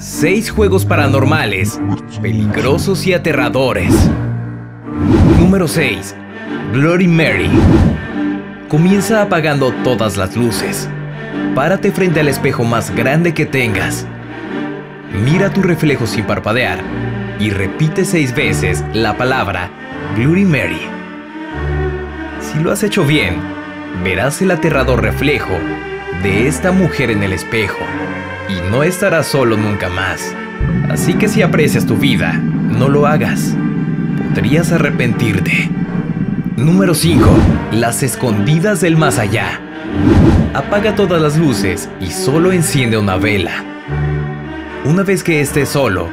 6 juegos paranormales, peligrosos y aterradores. Número 6. Bloody Mary. Comienza apagando todas las luces. Párate frente al espejo más grande que tengas. Mira tu reflejo sin parpadear y repite 6 veces la palabra Bloody Mary. Si lo has hecho bien, verás el aterrador reflejo de esta mujer en el espejo y no estarás solo nunca más. Así que si aprecias tu vida, no lo hagas. Podrías arrepentirte. Número 5. Las escondidas del más allá. Apaga todas las luces y solo enciende una vela. Una vez que estés solo,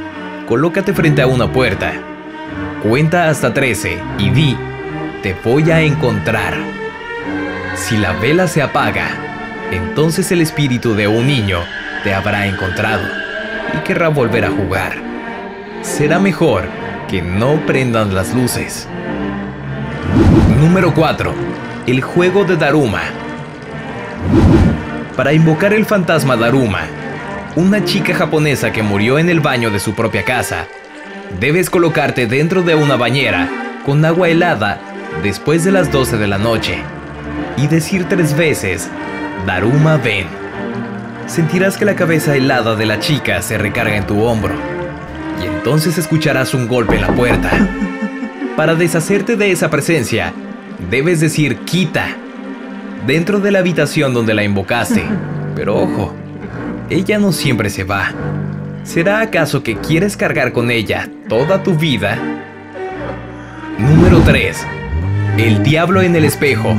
colócate frente a una puerta. Cuenta hasta 13 y di: te voy a encontrar. Si la vela se apaga, entonces el espíritu de un niño te habrá encontrado y querrá volver a jugar. Será mejor que no prendan las luces. Número 4. El juego de Daruma. Para invocar el fantasma Daruma, una chica japonesa que murió en el baño de su propia casa, debes colocarte dentro de una bañera con agua helada después de las 12 de la noche y decir 3 veces: Daruma, ven. Sentirás que la cabeza helada de la chica se recarga en tu hombro y entonces escucharás un golpe en la puerta. Para deshacerte de esa presencia, debes decir "quita" dentro de la habitación donde la invocaste. Pero ojo, ella no siempre se va. ¿Será acaso que quieres cargar con ella toda tu vida? Número 3. El diablo en el espejo.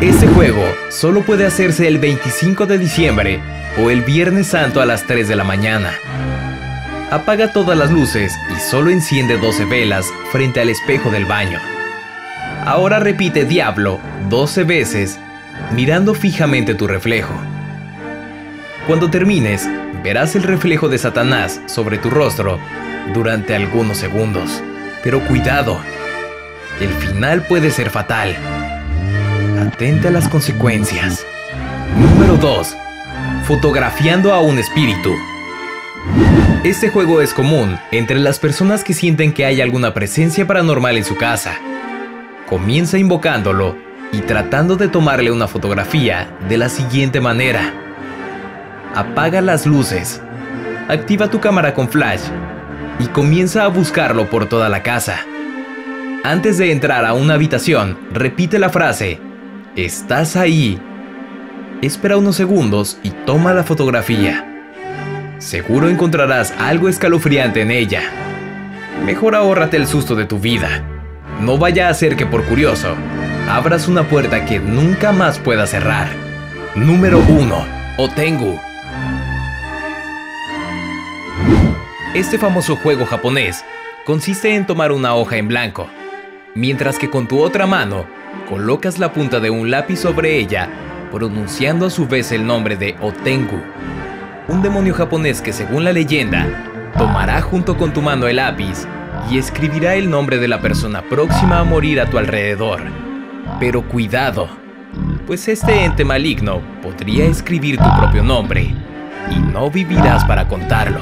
Este juego solo puede hacerse el 25 de diciembre o el Viernes Santo a las 3 de la mañana. Apaga todas las luces y solo enciende 12 velas frente al espejo del baño. Ahora repite diablo 12 veces, mirando fijamente tu reflejo. Cuando termines, verás el reflejo de Satanás sobre tu rostro durante algunos segundos. Pero cuidado, el final puede ser fatal. Atenta a las consecuencias. Número 2. Fotografiando a un espíritu. Este juego es común entre las personas que sienten que hay alguna presencia paranormal en su casa. Comienza invocándolo y tratando de tomarle una fotografía de la siguiente manera. Apaga las luces, activa tu cámara con flash y comienza a buscarlo por toda la casa. Antes de entrar a una habitación, repite la frase: estás ahí. Espera unos segundos y toma la fotografía. Seguro encontrarás algo escalofriante en ella. Mejor ahórrate el susto de tu vida. No vaya a ser que por curioso abras una puerta que nunca más puedas cerrar. Número 1. Otengu. Este famoso juego japonés consiste en tomar una hoja en blanco, mientras que con tu otra mano colocas la punta de un lápiz sobre ella, pronunciando a su vez el nombre de Otengu, un demonio japonés que, según la leyenda, tomará junto con tu mano el lápiz y escribirá el nombre de la persona próxima a morir a tu alrededor. Pero cuidado, pues este ente maligno podría escribir tu propio nombre y no vivirás para contarlo.